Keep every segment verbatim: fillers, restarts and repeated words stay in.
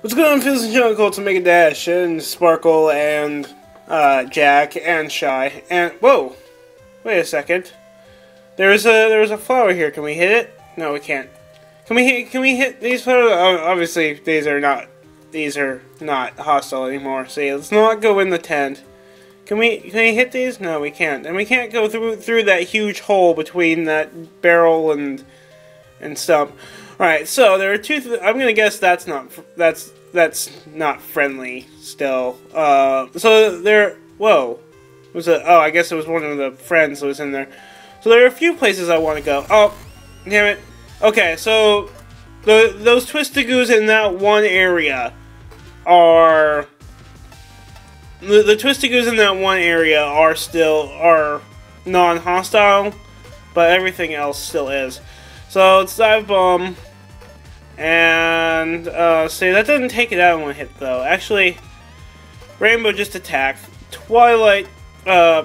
What's going on, Fizz and Chunkle, to Mega Dash, and Sparkle, and, uh, Jack, and Shy, and, whoa, wait a second, there's a, there's a flower here, can we hit it? No, we can't. Can we hit, can we hit these flowers? Oh, obviously, these are not, these are not hostile anymore, see, let's not go in the tent. Can we, can we hit these? No, we can't, and we can't go through, through that huge hole between that barrel and, and stump. Alright, so there are two. Th I'm gonna guess that's not fr that's that's not friendly still. Uh, so there. Whoa, it was a oh I guess it was one of the friends that was in there. So there are a few places I want to go. Oh, damn it. Okay, so the those Twistagoos in that one area are the, the Twistagoos in that one area are still are non-hostile, but everything else still is. So let's dive bomb. And, uh, see, that doesn't take it out in one hit, though. Actually, Rainbow just attacked. Twilight, uh,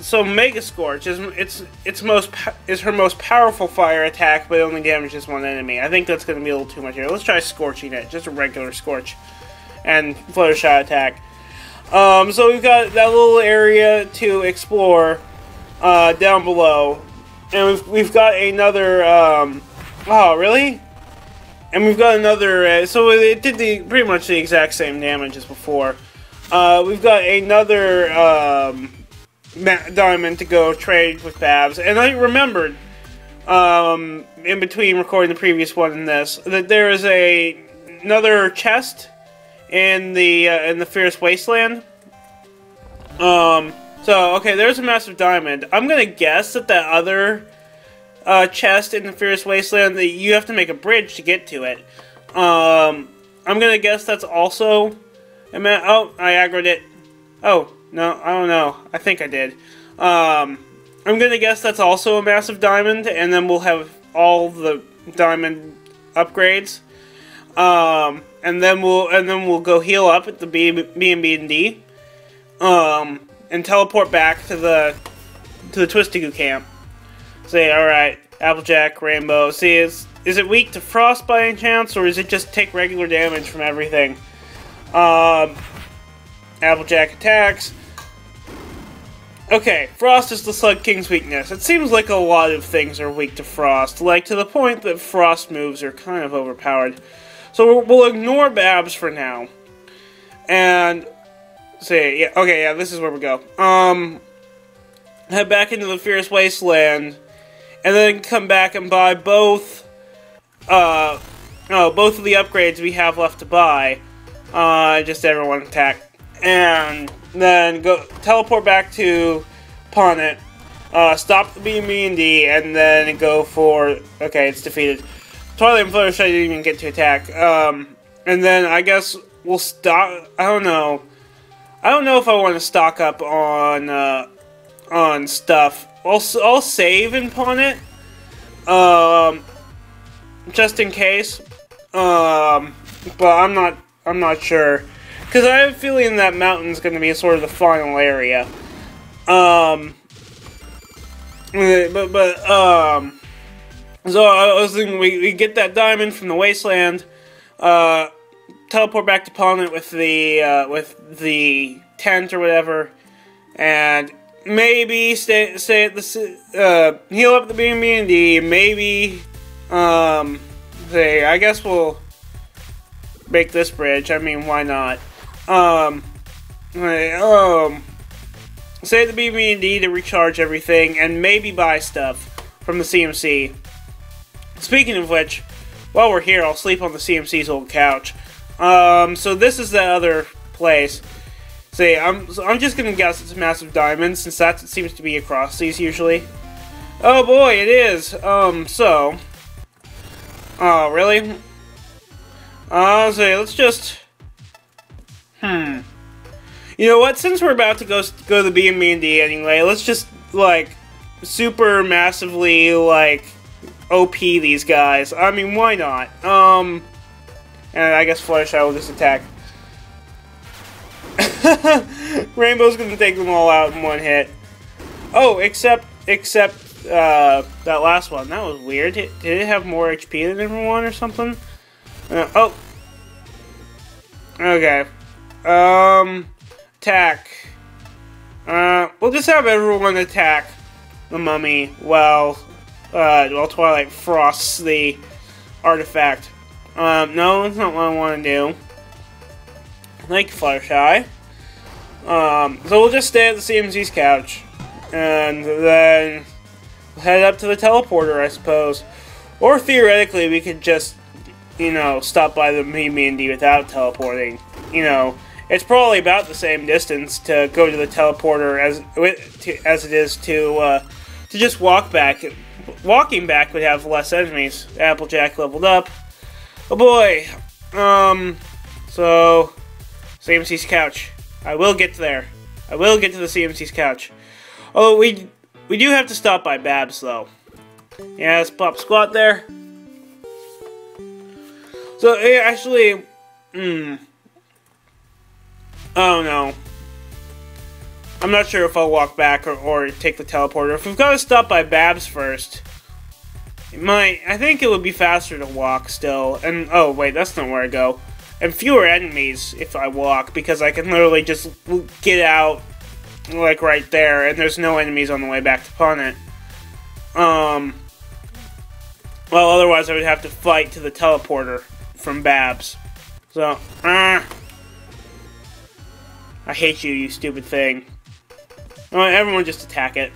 so Mega Scorch is its its most is her most powerful fire attack, but it only damages one enemy. I think that's going to be a little too much here. Let's try Scorching it, just a regular Scorch, and Fluttershy attack. Um, so we've got that little area to explore uh, down below, and we've we've got another. Um, oh, really? And we've got another, uh, so it did the pretty much the exact same damage as before. Uh, we've got another um, diamond to go trade with Babs. And I remembered, um, in between recording the previous one and this, that there is a another chest in the uh, in the Fierce Wasteland. Um, so, okay, there's a massive diamond. I'm going to guess that that other... Uh, chest in the Fierce Wasteland that you have to make a bridge to get to it. Um, I'm gonna guess that's also. I mean, oh, I aggroed it. Oh no, I don't know. I think I did. Um, I'm gonna guess that's also a massive diamond, and then we'll have all the diamond upgrades. Um, and then we'll and then we'll go heal up at the B B and B and D, um, and teleport back to the to the Twistigoo camp. Say, alright, Applejack, Rainbow. See, is, is it weak to Frost by any chance, or is it just take regular damage from everything? Um, Applejack attacks. Okay, Frost is the Slug King's weakness. It seems like a lot of things are weak to Frost, like to the point that Frost moves are kind of overpowered. So we'll ignore Babs for now. And, see, yeah, okay, yeah, this is where we go. Um, head back into the Fierce Wasteland. And then come back and buy both, uh, oh, both of the upgrades we have left to buy. Uh, just everyone attack, and then go teleport back to Ponett. Uh, stop the B and B and D, and then go for. Okay, it's defeated. Twilight and Fluttershy didn't even get to attack. Um, and then I guess we'll stop. I don't know. I don't know if I want to stock up on uh, on stuff. I'll, I'll save in Ponett, um, just in case, um, but I'm not, I'm not sure, because I have a feeling that mountain's going to be sort of the final area, um, but, but, um, so I was thinking we, we get that diamond from the Wasteland, uh, teleport back to Ponett with the, uh, with the tent or whatever, and maybe stay stay at the uh, heal up the B and B and D. Maybe um, say I guess we'll make this bridge. I mean, why not? Um, um, stay at the B and B and D to recharge everything, and maybe buy stuff from the C M C. Speaking of which, while we're here, I'll sleep on the C M C's old couch. Um, so this is that other place. See, I'm, so I'm just going to guess it's a massive diamond, since that seems to be across these usually. Oh boy, it is! Um, so... Oh, really? Uh, so let's just... Hmm. You know what, since we're about to go go to the B and B and D anyway, let's just, like, super massively, like, O P these guys. I mean, why not? Um, and I guess Fluttershy will just attack. Rainbow's gonna take them all out in one hit. Oh, except except uh, that last one. That was weird. Did it have more H P than everyone or something? Uh, oh, Okay. Um, attack. Uh, we'll just have everyone attack the mummy while, uh, while Twilight frosts the artifact. Um, no, that's not what I want to do. Like Fluttershy. Um, so we'll just stay at the C M C's couch. And then we'll head up to the teleporter, I suppose. Or theoretically, we could just, you know, stop by the B and D without teleporting. You know, it's probably about the same distance to go to the teleporter as to, as it is to uh, to just walk back. Walking back would have less enemies. Applejack leveled up. Oh boy. Um. So, C M C's couch. I will get there. I will get to the C M C's couch. Oh, we we do have to stop by Babs though. Yeah, let's pop squat there. So it actually, hmm. Oh no. I'm not sure if I'll walk back or, or take the teleporter. If we've got to stop by Babs first, it might. I think it would be faster to walk still. And oh wait, that's not where I go. And fewer enemies if I walk because I can literally just get out like right there, and there's no enemies on the way back to Ponett. Um. Well, otherwise I would have to fight to the teleporter from Babs. So, ah. I hate you, you stupid thing. Right, everyone just attack it.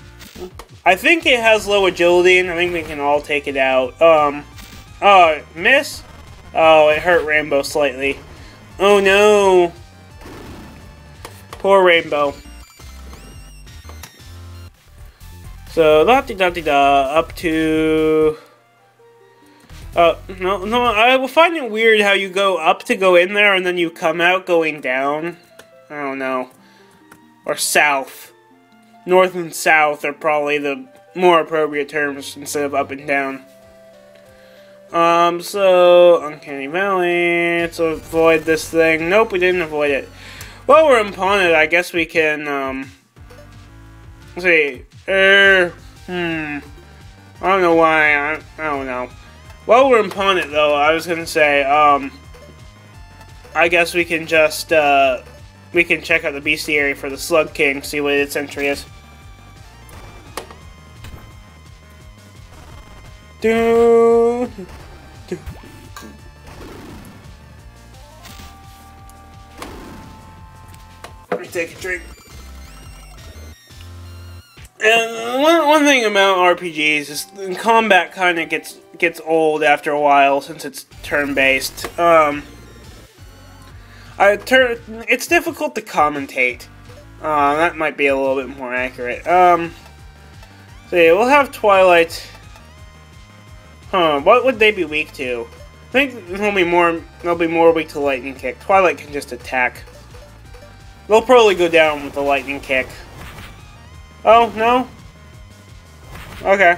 I think it has low agility, and I think we can all take it out. Um, oh, miss? Oh, it hurt Rainbow slightly. Oh no. Poor Rainbow. So, da da da da up to... Uh, no, no, I will find it weird how you go up to go in there and then you come out going down. I don't know. Or south. North and south are probably the more appropriate terms instead of up and down. Um, so, Uncanny Valley, let's avoid this thing. Nope, we didn't avoid it. While we're in Ponett, I guess we can, um, let's see, er, hmm, I don't know why, I, I don't know. While we're in Ponett, though, I was gonna say, um, I guess we can just, uh, we can check out the Bestiary for the Slug King, see what its entry is. Do, do. Let me take a drink. And one, one thing about R P Gs is combat kind of gets gets old after a while since it's turn-based. Um, I turn it's difficult to commentate. Uh, that might be a little bit more accurate. Um, so yeah, we'll have Twilight. Huh? What would they be weak to? I think they'll be more. They'll be more weak to lightning kick. Twilight can just attack. They'll probably go down with the lightning kick. Oh no. Okay.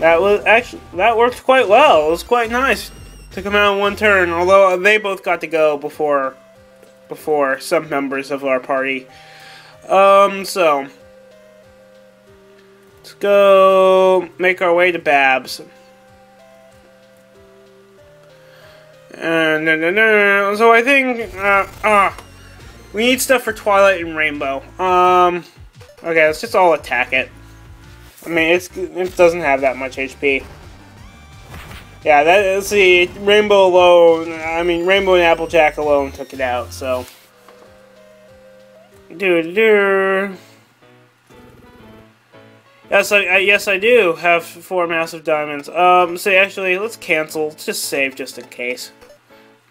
That was actually that worked quite well. It was quite nice to come out in one turn. Although they both got to go before, before some members of our party. Um, so let's go make our way to Babs. And uh, so I think uh, uh, we need stuff for Twilight and Rainbow. Um, okay, let's just all attack it. I mean, it's, it doesn't have that much H P. Yeah, that is the Rainbow alone. I mean, Rainbow and Applejack alone took it out. So, do do. Yes, I, I yes I do have four massive diamonds. Um, so actually, let's cancel. Let's just save just in case.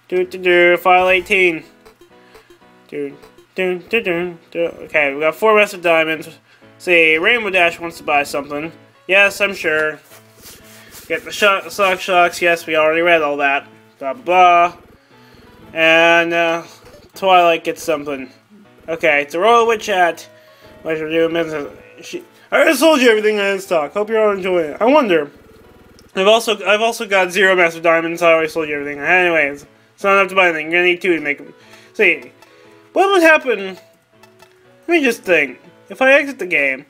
Do do do. File eighteen. Do do do do. Okay, we got four massive diamonds. See, Rainbow Dash wants to buy something. Yes, I'm sure. Get the shock socks. Yes, we already read all that. Blah, blah, blah. And, uh, Twilight gets something. Okay, it's a Royal Witch Hat. Pleasure doing business. She, I already sold you everything in stock. Hope you're all enjoying it. I wonder. I've also I've also got zero massive diamonds. I already sold you everything. Anyways, it's not enough to buy anything. You're going to need two to make them. See, what would happen? Let me just think. If I exit the game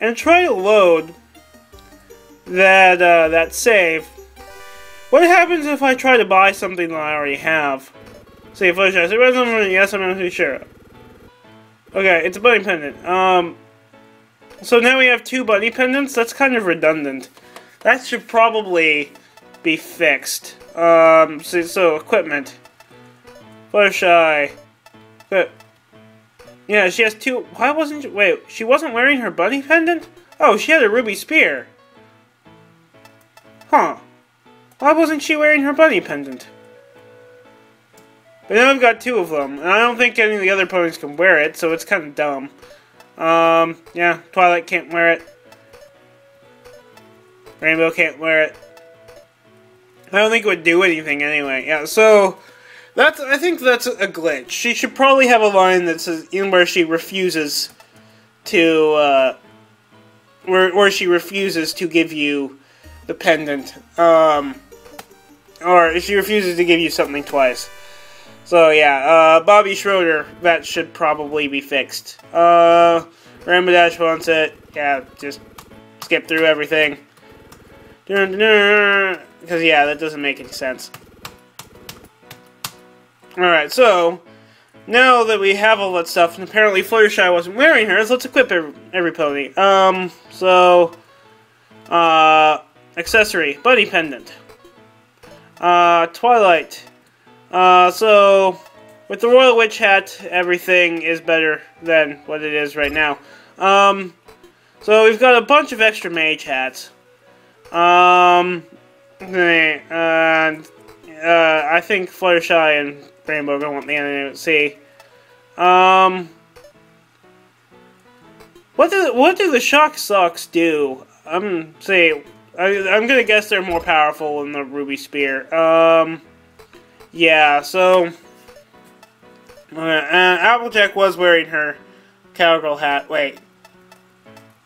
and try to load that uh, that save, What happens if I try to buy something that I already have? See, Fluttershy. So it something yes, I'm not too sure. Okay, it's a bunny pendant. Um, so now we have two bunny pendants. That's kind of redundant. That should probably be fixed. Um, so, so equipment. Fluttershy. But yeah, she has two. Why wasn't she, wait? She wasn't wearing her bunny pendant. Oh, she had a ruby spear. Huh. Why wasn't she wearing her bunny pendant? But now I've got two of them, and I don't think any of the other ponies can wear it, so it's kind of dumb. Um, yeah, Twilight can't wear it. Rainbow can't wear it. I don't think it would do anything anyway. Yeah, so that's, I think that's a glitch. She should probably have a line that says in where she refuses to, uh, where, where she refuses to give you the pendant, um, or she refuses to give you something twice. So yeah, uh, Bobby Schroeder, that should probably be fixed. Uh, Rainbow Dash wants it. Yeah, just skip through everything. Because yeah, that doesn't make any sense. Alright, so, now that we have all that stuff, and apparently Fluttershy wasn't wearing hers, let's equip every, every pony. Um, so, uh, accessory, bunny pendant. Uh, Twilight. Uh, so, with the Royal Witch Hat, everything is better than what it is right now. Um, so we've got a bunch of extra mage hats. Um, and, uh, I think Fluttershy and Rainbow are going to want the anime to see. Um, what do, what do the Shock Socks do? I'm, see, I, I'm going to guess they're more powerful than the Ruby Spear. Um... Yeah, so, uh, Applejack was wearing her cowgirl hat. Wait,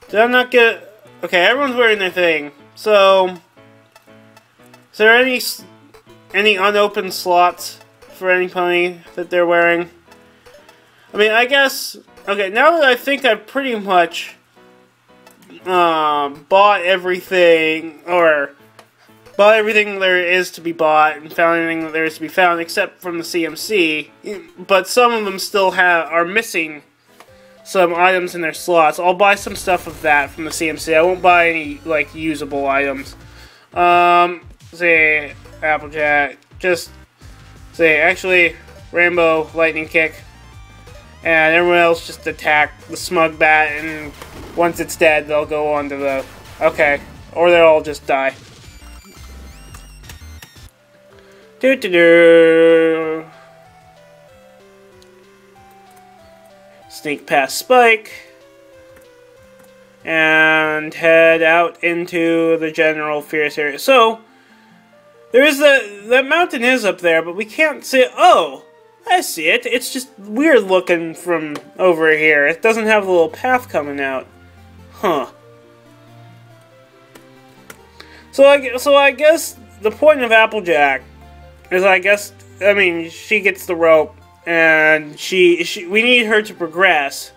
did I not get, okay, everyone's wearing their thing. So, is there any, any unopened slots for any pony that they're wearing? I mean, I guess, okay, now that I think I've pretty much, uh, bought everything, or bought everything there is to be bought and found anything that there is to be found except from the C M C, but some of them still have are missing some items in their slots. I'll buy some stuff of that from the C M C. I won't buy any like usable items. Um, say Applejack, just say actually Rainbow lightning kick, and everyone else just attack the smug bat. And once it's dead, they'll go on to the okay, or they'll all just die. Do do do. Sneak past Spike and head out into the general fierce area. So there is the that mountain is up there, but we can't see it. Oh, I see it. It's just weird looking from over here. It doesn't have a little path coming out, huh? So I so I guess the point of Applejack. Is I guess I mean she gets the rope, and she, she we need her to progress,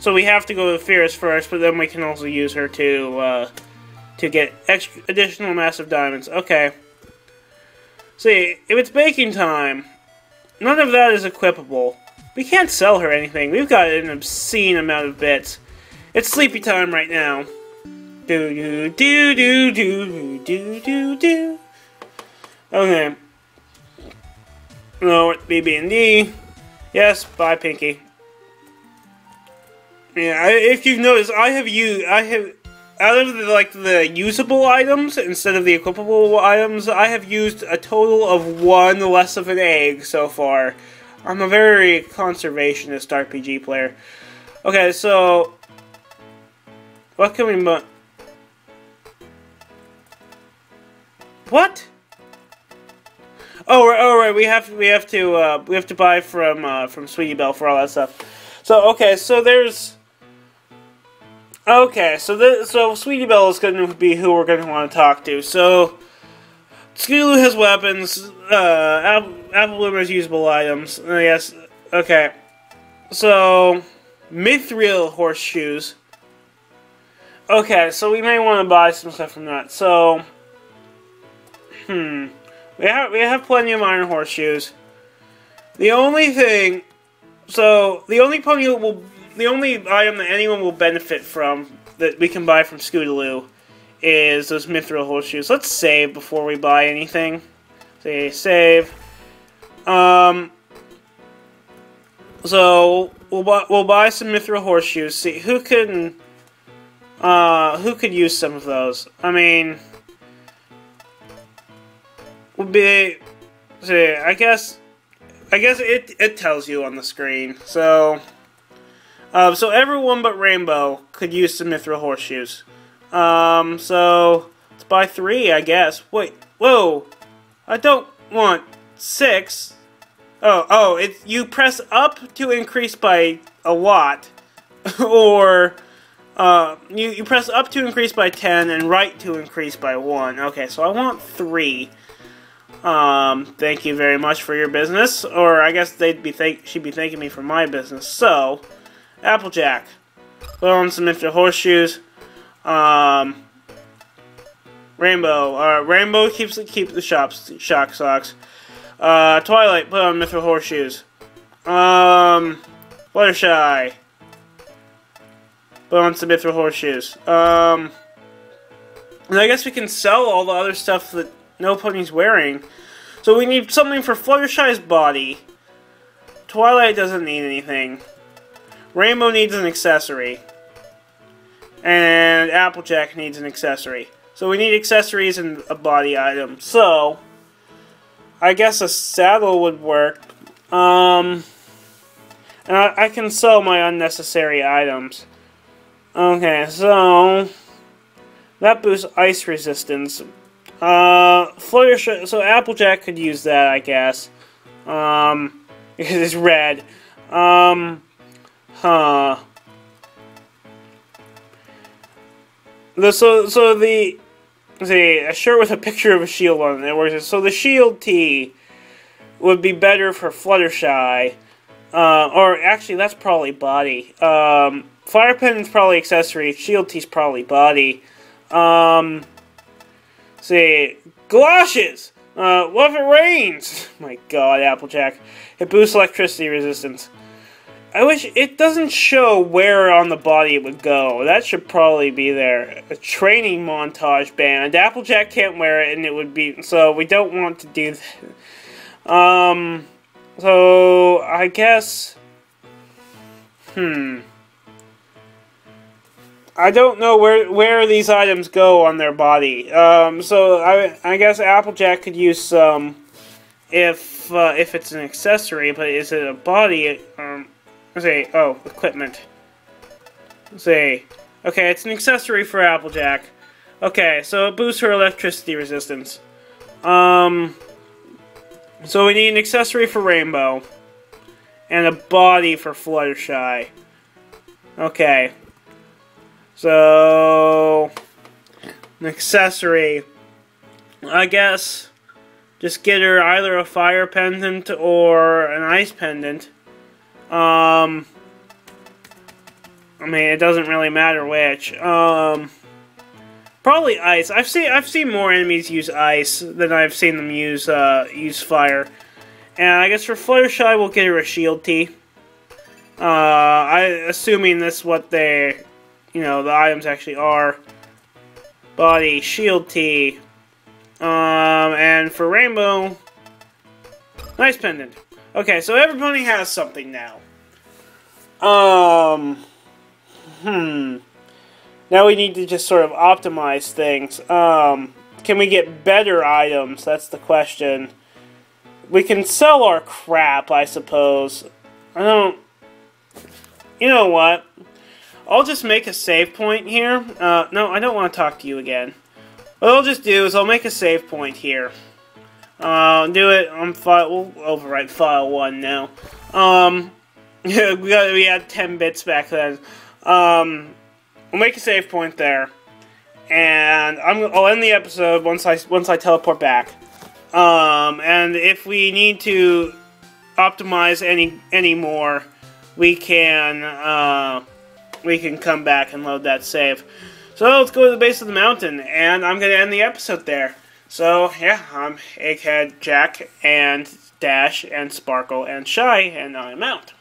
so we have to go to Fierce first, but then we can also use her to uh, to get extra additional massive diamonds. Okay. See, if it's baking time, none of that is equipable. We can't sell her anything. We've got an obscene amount of bits. It's sleepy time right now. Do do do do do do do do. Okay. No, B B and D. Yes, bye, Pinky. Yeah, I, if you've noticed, I have used, I have, out of the, like, the usable items, instead of the equipable items, I have used a total of one less of an egg so far. I'm a very conservationist R P G player. Okay, so, what can we, bu- what? Oh right, oh right, we have to, we have to uh, we have to buy from uh, from Sweetie Belle for all that stuff. So okay, so there's okay, so the, so Sweetie Belle is going to be who we're going to want to talk to. So Scootaloo has weapons. Uh, Apple Bloom has usable items. Uh, yes, okay. So Mythril Horseshoes. Okay, so we may want to buy some stuff from that. So hmm. We have, we have plenty of Iron Horseshoes. The only thing... So, the only Ponett will... The only item that anyone will benefit from, that we can buy from Scootaloo, is those Mythril Horseshoes. Let's save before we buy anything. Say, save. Um... So, we'll buy, we'll buy some Mythril Horseshoes. See, who can... Uh, who could use some of those? I mean... Would be... See, I guess... I guess it, it tells you on the screen, so... Um, so everyone but Rainbow could use some Mithril Horseshoes. Um, so... Let's buy three, I guess. Wait, whoa! I don't want six. Oh, oh, it's, you press up to increase by a lot. Or... Uh, you, you press up to increase by ten, and right to increase by one. Okay, so I want three. Um, thank you very much for your business. Or I guess they'd be thank she'd be thanking me for my business. So, Applejack, put on some Mythril Horseshoes. Um, Rainbow, uh, Rainbow keeps keep the shops Shock Socks. Uh, Twilight, put on Mythril Horseshoes. Um, Fluttershy, put on some Mythril Horseshoes. Um, and I guess we can sell all the other stuff that no Pony's wearing. So we need something for Fluttershy's body. Twilight doesn't need anything. Rainbow needs an accessory. And Applejack needs an accessory. So we need accessories and a body item. So, I guess a saddle would work. Um, and I, I can sell my unnecessary items. Okay, so... That boosts ice resistance. Uh, Fluttershy, so Applejack could use that, I guess. Um, because it's red. Um, huh. The, so, so the, see, a shirt with a picture of a shield on it works. So the Shield Tee would be better for Fluttershy. Uh, or actually, that's probably body. Um, Fire Pen is probably accessory. Shield Tee's probably body. Um... See, galoshes! Uh, what if it rains? My god, Applejack. It boosts electricity resistance. I wish it doesn't show where on the body it would go. That should probably be there. A training montage band. Applejack can't wear it and it would be... So, we don't want to do that. Um, so, I guess... Hmm... I don't know where where these items go on their body. Um, so I I guess Applejack could use some if uh, if it's an accessory, but is it a body? Um, say oh equipment. Say okay, it's an accessory for Applejack. Okay, so it boosts her electricity resistance. Um, so we need an accessory for Rainbow and a body for Fluttershy. Okay. So, an accessory, I guess, just get her either a fire pendant or an ice pendant. Um, I mean, it doesn't really matter which. Um, probably ice. I've seen I've seen more enemies use ice than I've seen them use uh, use fire. And I guess for Fluttershy, we'll get her a Shield Tee. Uh, I assuming that's what they. You know, the items actually are body, Shield Tee, um, and for Rainbow, nice pendant. Okay, so everybody has something now. Um, hmm. Now we need to just sort of optimize things. Um, can we get better items? That's the question. We can sell our crap, I suppose. I don't... You know what? I'll just make a save point here. Uh, no, I don't want to talk to you again. What I'll just do is I'll make a save point here. Uh, I'll do it on file. We'll overwrite file one now. Um, we got we had ten bits back then. Um, we'll make a save point there, and I'm I'll end the episode once I once I teleport back. Um, and if we need to optimize any any more, we can. Uh, We can come back and load that save. So let's go to the base of the mountain, and I'm going to end the episode there. So, yeah, I'm Egghead, Jack, and Dash, and Sparkle, and Shy, and I'm out.